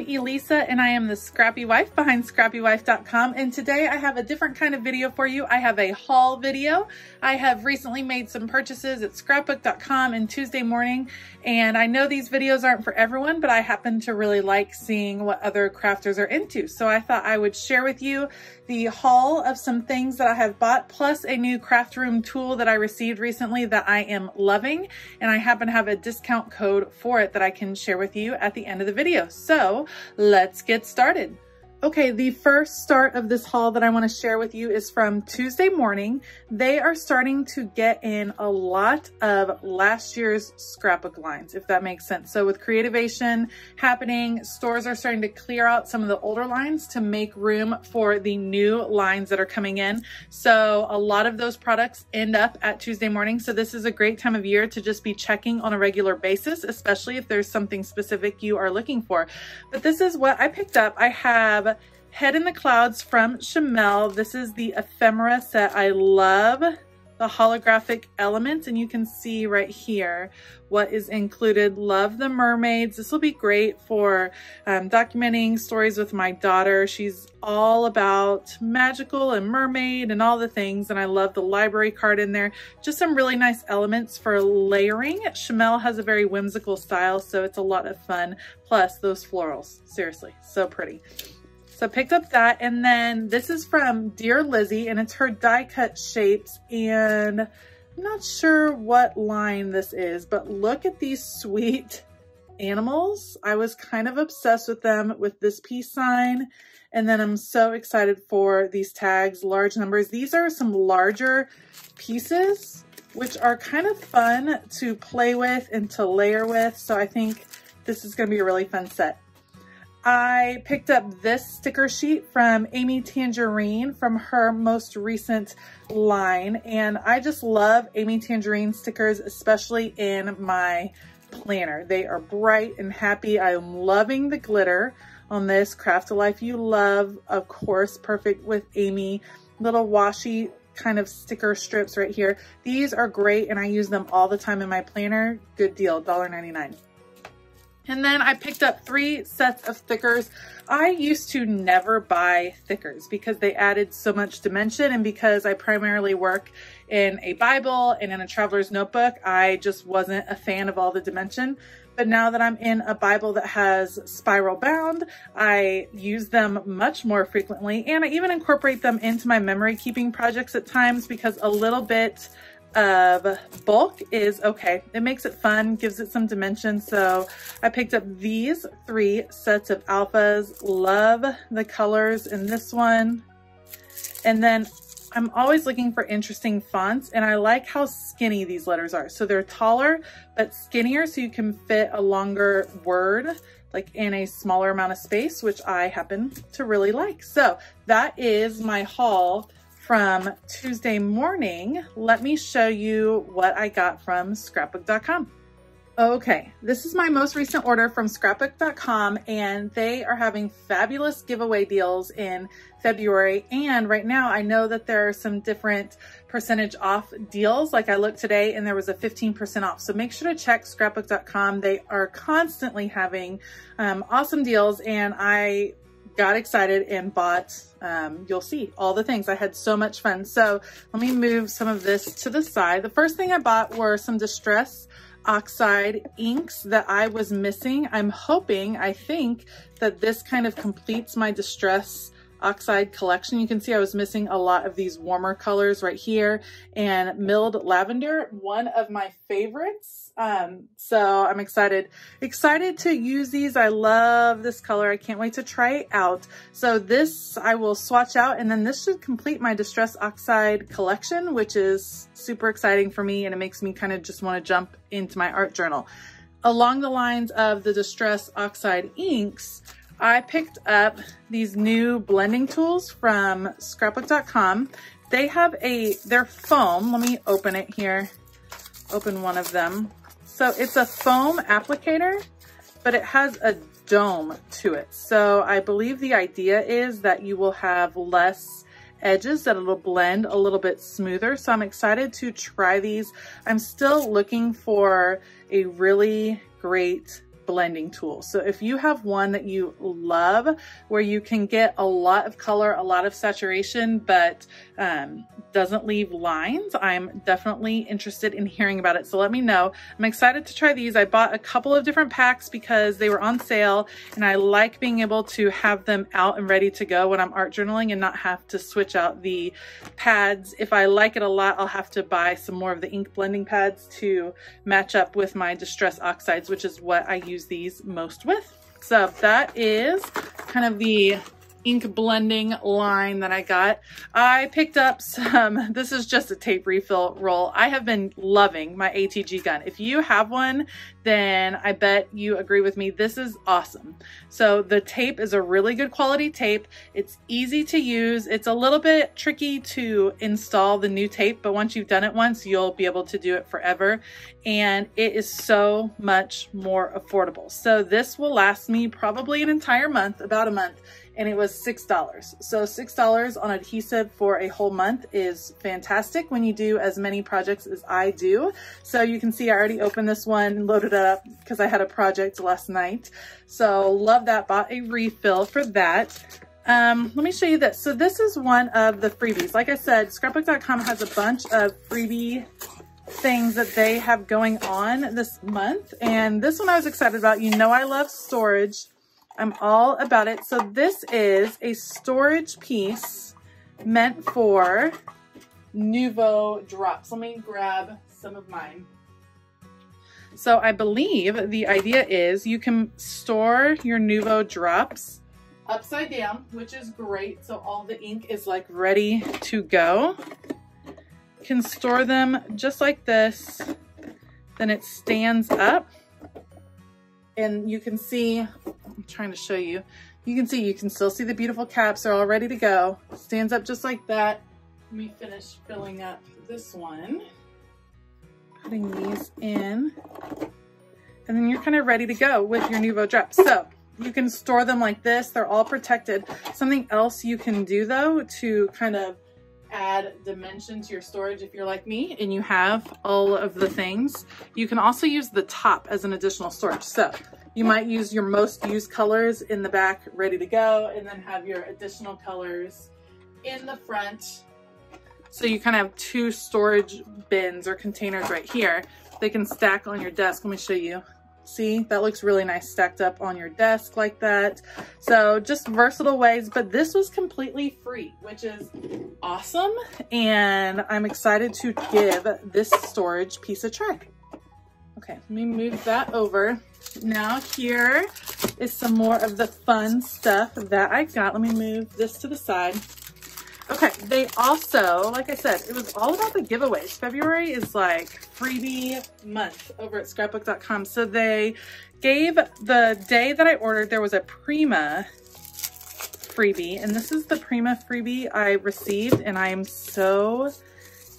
I'm Elisa and I am the Scrappy Wife behind ScrappyWife.com, and today I have a different kind of video for you. I have a haul video. I have recently made some purchases at Scrapbook.com and Tuesday Morning, and I know these videos aren't for everyone, but I happen to really like seeing what other crafters are into. So I thought I would share with you the haul of some things that I have bought, plus a new craft room tool that I received recently that I am loving, and I happen to have a discount code for it that I can share with you at the end of the video. So let's get started. Okay, the first start of this haul that I want to share with you is from Tuesday Morning. They are starting to get in a lot of last year's scrapbook lines, if that makes sense. So with Creativation happening, stores are starting to clear out some of the older lines to make room for the new lines that are coming in. So a lot of those products end up at Tuesday Morning. So this is a great time of year to just be checking on a regular basis, especially if there's something specific you are looking for. But this is what I picked up. I have Head in the Clouds from Shimelle. This is the ephemera set. I love the holographic elements, and you can see right here what is included. Love the mermaids. This will be great for documenting stories with my daughter. She's all about magical and mermaid and all the things, and I love the library card in there. Just some really nice elements for layering. Shimelle has a very whimsical style, so it's a lot of fun. Plus those florals, seriously, so pretty. So picked up that, and then this is from Dear Lizzy, and it's her die cut shapes, and I'm not sure what line this is, but look at these sweet animals. I was kind of obsessed with them, with this peace sign, and then I'm so excited for these tags, large numbers. These are some larger pieces, which are kind of fun to play with and to layer with, so I think this is going to be a really fun set. I picked up this sticker sheet from Amy Tangerine from her most recent line, and I just love Amy Tangerine stickers, especially in my planner. They are bright and happy. I am loving the glitter on this. Craft a Life You Love, of course, perfect with Amy. Little washi kind of sticker strips right here. These are great, and I use them all the time in my planner. Good deal, $1.99. And then I picked up 3 sets of thickers. I used to never buy thickers because they added so much dimension, and because I primarily work in a Bible and in a traveler's notebook, I just wasn't a fan of all the dimension. But now that I'm in a Bible that has spiral bound, I use them much more frequently, and I even incorporate them into my memory keeping projects at times, because a little bit of bulk is okay. It makes it fun, gives it some dimension. So I picked up these 3 sets of alphas. Love the colors in this one. And then I'm always looking for interesting fonts, and I like how skinny these letters are. So they're taller but skinnier, so you can fit a longer word like in a smaller amount of space, which I happen to really like. So that is my haul from Tuesday Morning. Let me show you what I got from Scrapbook.com. Okay, this is my most recent order from Scrapbook.com, and they are having fabulous giveaway deals in February. And right now I know that there are some different percentage off deals. Like I looked today and there was a 15% off. So make sure to check Scrapbook.com. They are constantly having awesome deals, and I got excited and bought, you'll see all the things. I had so much fun. So let me move some of this to the side. The first thing I bought were some Distress Oxide inks that I was missing. I'm hoping, I think, that this kind of completes my Distress Oxide collection. You can see I was missing a lot of these warmer colors right here, and milled lavender, one of my favorites. So I'm excited to use these. I love this color. I can't wait to try it out. So this I will swatch out, and then this should complete my Distress Oxide collection, which is super exciting for me, and it makes me kind of just want to jump into my art journal. Along the lines of the Distress Oxide inks, I picked up these new blending tools from Scrapbook.com. They have they're foam. Let me open it here, open one of them. So it's a foam applicator, but it has a dome to it. So I believe the idea is that you will have less edges, that it'll blend a little bit smoother. So I'm excited to try these. I'm still looking for a really great blending tool. So if you have one that you love where you can get a lot of color, a lot of saturation, but doesn't leave lines, I'm definitely interested in hearing about it. So let me know. I'm excited to try these. I bought a couple of different packs because they were on sale and I like being able to have them out and ready to go when I'm art journaling and not have to switch out the pads. If I like it a lot, I'll have to buy some more of the ink blending pads to match up with my Distress Oxides, which is what I use these most with. So that is kind of the ink blending line that I got. I picked up some, this is just a tape refill roll. I have been loving my ATG gun. If you have one, then I bet you agree with me. This is awesome. So the tape is a really good quality tape. It's easy to use. It's a little bit tricky to install the new tape, but once you've done it once, you'll be able to do it forever. And it is so much more affordable. So this will last me probably an entire month, about a month. And it was $6. So $6 on adhesive for a whole month is fantastic when you do as many projects as I do. So you can see I already opened this one, loaded it up because I had a project last night. So love that, bought a refill for that. Let me show you this. So this is one of the freebies. Like I said, Scrapbook.com has a bunch of freebie things that they have going on this month. And this one I was excited about. You know I love storage. I'm all about it. So this is a storage piece meant for Nuvo Drops. Let me grab some of mine. So I believe the idea is you can store your Nuvo Drops upside down, which is great. So all the ink is like ready to go. You can store them just like this. Then it stands up. And you can see, I'm trying to show you, you can see, you can still see the beautiful caps are all ready to go. Stands up just like that. Let me finish filling up this one. Putting these in. And then you're kind of ready to go with your Nuvo Drops. So you can store them like this. They're all protected. Something else you can do though to kind of add dimension to your storage, if you're like me and you have all of the things, you can also use the top as an additional storage. So you might use your most used colors in the back ready to go and then have your additional colors in the front. So you kind of have two storage bins or containers right here. They can stack on your desk. Let me show you. See, that looks really nice stacked up on your desk like that. So just versatile ways, but this was completely free, which is awesome. And I'm excited to give this storage piece a try. Okay, let me move that over. Now here is some more of the fun stuff that I got. Let me move this to the side. Okay, they also, like I said, it was all about the giveaways. February is like freebie month over at Scrapbook.com. So they gave, the day that I ordered, there was a Prima freebie. And this is the Prima freebie I received. And I am so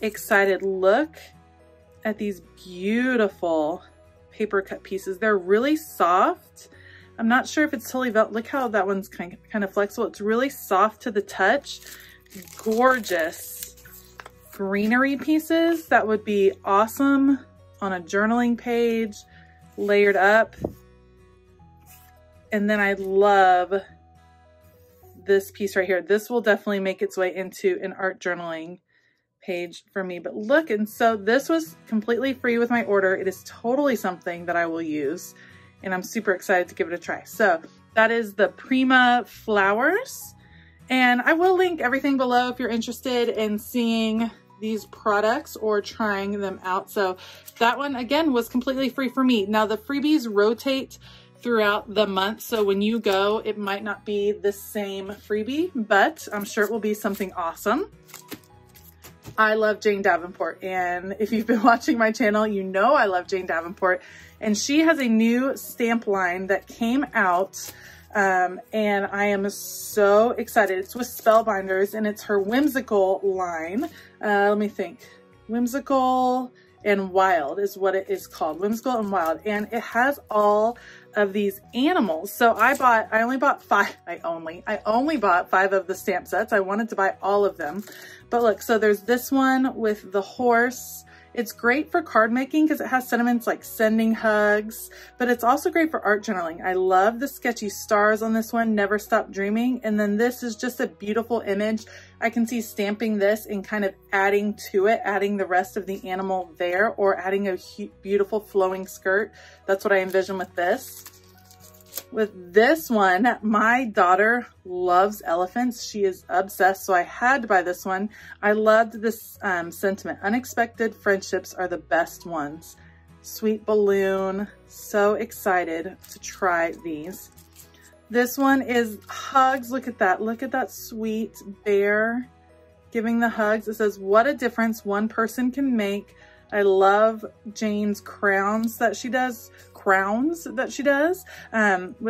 excited. Look at these beautiful paper cut pieces. They're really soft. I'm not sure if it's totally felt. Look how that one's kind of flexible. It's really soft to the touch. Gorgeous greenery pieces that would be awesome on a journaling page, layered up. And then I love this piece right here. This will definitely make its way into an art journaling page for me, but look, and so this was completely free with my order. It is totally something that I will use and I'm super excited to give it a try. So that is the Prima flowers. And I will link everything below if you're interested in seeing these products or trying them out. So that one, again, was completely free for me. Now the freebies rotate throughout the month. So when you go, it might not be the same freebie, but I'm sure it will be something awesome. I love Jane Davenport. And if you've been watching my channel, you know I love Jane Davenport. And she has a new stamp line that came out and I am so excited. It's with Spellbinders and it's her whimsical line. Let me think. Whimsical and Wild is what it is called. Whimsical and Wild. And it has all of these animals. So I only bought five of the stamp sets. I wanted to buy all of them. But look, so there's this one with the horse It's great for card making because it has sentiments like sending hugs, but it's also great for art journaling. I love the sketchy stars on this one, Never Stop Dreaming. And then this is just a beautiful image. I can see stamping this and kind of adding to it, adding the rest of the animal there, or adding a beautiful flowing skirt. That's what I envision with this. With this one, my daughter loves elephants. She is obsessed, so I had to buy this one. I loved this sentiment. Unexpected friendships are the best ones. Sweet balloon. So excited to try these. This one is hugs. Look at that. Look at that sweet bear giving the hugs. It says, what a difference one person can make. I love Jane's crowns that she does with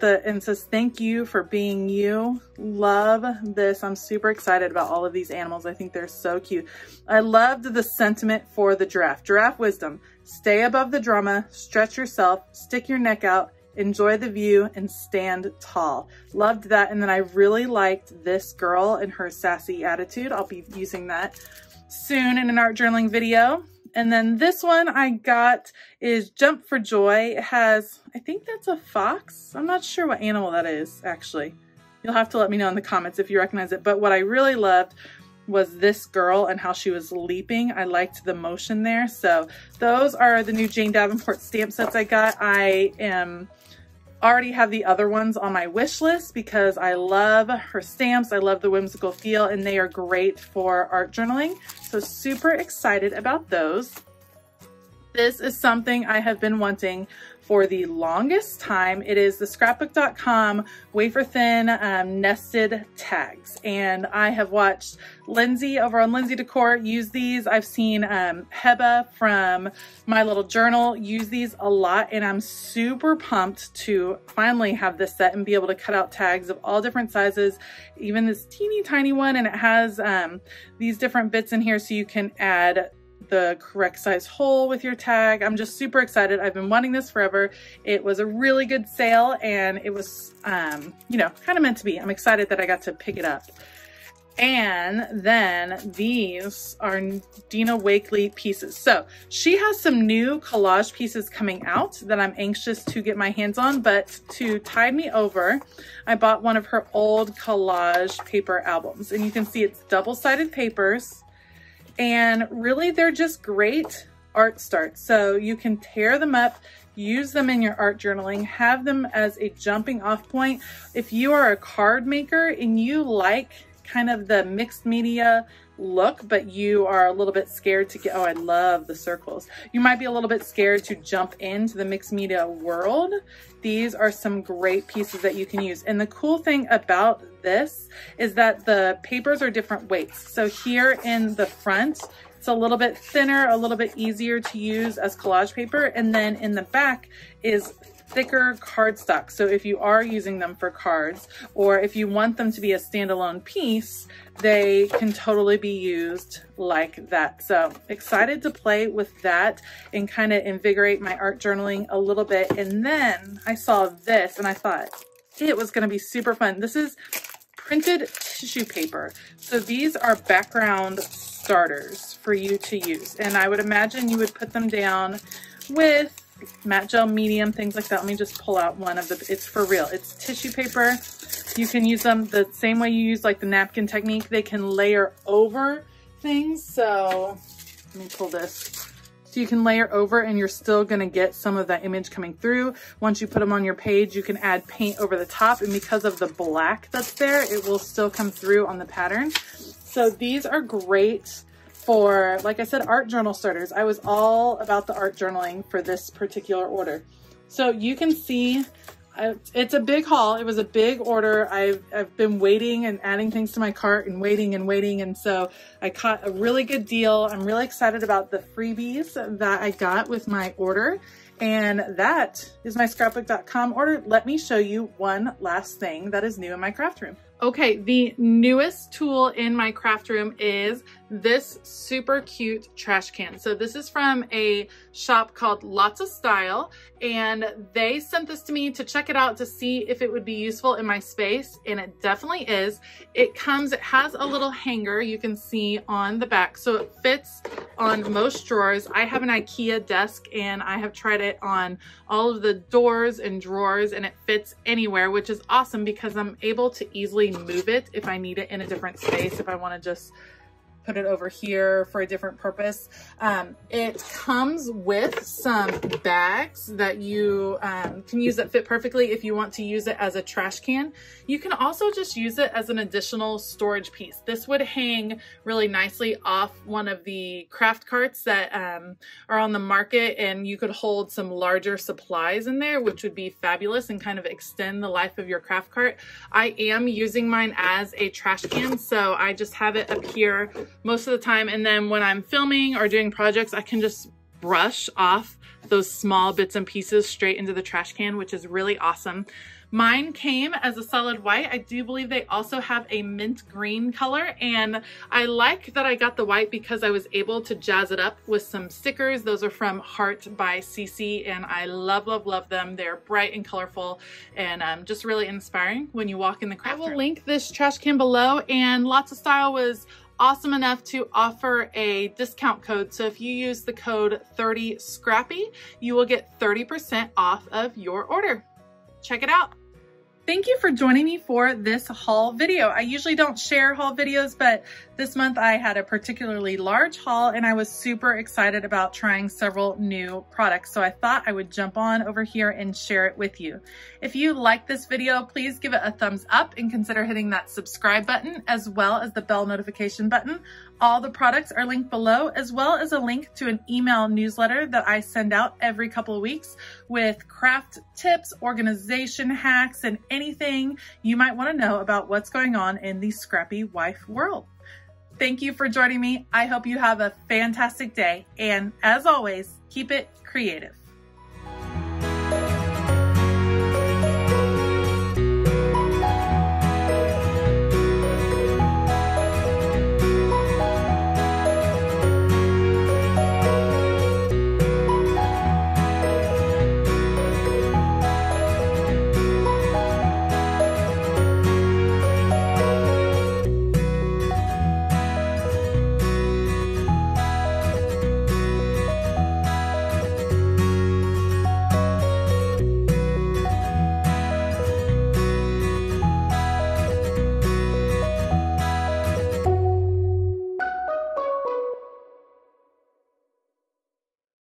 the, and says, thank you for being you. Love this. I'm super excited about all of these animals. I think they're so cute. I loved the sentiment for the giraffe. Giraffe wisdom, stay above the drama, stretch yourself, stick your neck out, enjoy the view, and stand tall. Loved that. And then I really liked this girl and her sassy attitude. I'll be using that soon in an art journaling video. And then this one I got is Jump for Joy. It has, I think that's a fox. I'm not sure what animal that is, actually. You'll have to let me know in the comments if you recognize it. But what I really loved was this girl and how she was leaping. I liked the motion there. So those are the new Jane Davenport stamp sets I got. I am already have the other ones on my wish list because I love her stamps. I love the whimsical feel, and they are great for art journaling. So super excited about those. This is something I have been wanting for the longest time. It is the Scrapbook.com wafer thin nested tags. And I have watched Lindsay over on Lindsay Decor use these. I've seen Heba from My Little Journal use these a lot. And I'm super pumped to finally have this set and be able to cut out tags of all different sizes, even this teeny tiny one. And it has these different bits in here so you can add the correct size hole with your tag. I'm just super excited. I've been wanting this forever. It was a really good sale, and it was, you know, kind of meant to be. I'm excited that I got to pick it up. And then these are Dina Wakley pieces. So she has some new collage pieces coming out that I'm anxious to get my hands on, but to tide me over, I bought one of her old collage paper albums, and you can see it's double-sided papers. And really, they're just great art starts. So you can tear them up, use them in your art journaling, have them as a jumping off point. If you are a card maker and you like kind of the mixed media look, but you are a little bit scared to get, oh, I love the circles. You might be a little bit scared to jump into the mixed media world. These are some great pieces that you can use. And the cool thing about this is that the papers are different weights. So here in the front, it's a little bit thinner, a little bit easier to use as collage paper. And then in the back is thicker cardstock. So if you are using them for cards, or if you want them to be a standalone piece, they can totally be used like that. So excited to play with that and kind of invigorate my art journaling a little bit. And then I saw this and I thought it was going to be super fun. This is printed tissue paper. So these are background starters for you to use. And I would imagine you would put them down with matte gel, medium, things like that. Let me just pull out one of the, it's for real. It's tissue paper. You can use them the same way you use like the napkin technique. They can layer over things. So let me pull this. So you can layer over and you're still going to get some of that image coming through. Once you put them on your page, you can add paint over the top. And because of the black that's there, it will still come through on the pattern. So these are great for, like I said, art journal starters. I was all about the art journaling for this particular order. So you can see, it's a big haul. It was a big order. I've been waiting and adding things to my cart and waiting and waiting. And so I caught a really good deal. I'm really excited about the freebies that I got with my order. And that is my Scrapbook.com order. Let me show you one last thing that is new in my craft room. Okay, the newest tool in my craft room is this super cute trash can. So this is from a shop called Lotsa-Style, and they sent this to me to check it out to see if it would be useful in my space, and it definitely is. It has a little hanger you can see on the back, so it fits on most drawers. I have an IKEA desk and I have tried it on all of the doors and drawers, and it fits anywhere, which is awesome because I'm able to easily move it if I need it in a different space, if I want to just put it over here for a different purpose. It comes with some bags that you can use that fit perfectly if you want to use it as a trash can. You can also just use it as an additional storage piece. This would hang really nicely off one of the craft carts that are on the market, and you could hold some larger supplies in there, which would be fabulous and kind of extend the life of your craft cart. I am using mine as a trash can, so I just have it up here most of the time, and then when I'm filming or doing projects, I can just brush off those small bits and pieces straight into the trash can, which is really awesome. Mine came as a solid white. I do believe they also have a mint green color, and I like that I got the white because I was able to jazz it up with some stickers. Those are from Heart by CC, and I love, love, love them. They're bright and colorful and just really inspiring when you walk in the craft room. I will link this trash can below, and Lotsa-Style was awesome enough to offer a discount code. So if you use the code 30SCRAPPY, you will get 30% off of your order. Check it out. Thank you for joining me for this haul video. I usually don't share haul videos, but this month I had a particularly large haul and I was super excited about trying several new products. So I thought I would jump on over here and share it with you. If you like this video, please give it a thumbs up and consider hitting that subscribe button as well as the bell notification button. All the products are linked below, as well as a link to an email newsletter that I send out every couple of weeks with craft tips, organization hacks, and anything you might want to know about what's going on in the Scrappy Wife world. Thank you for joining me. I hope you have a fantastic day, and as always, keep it creative.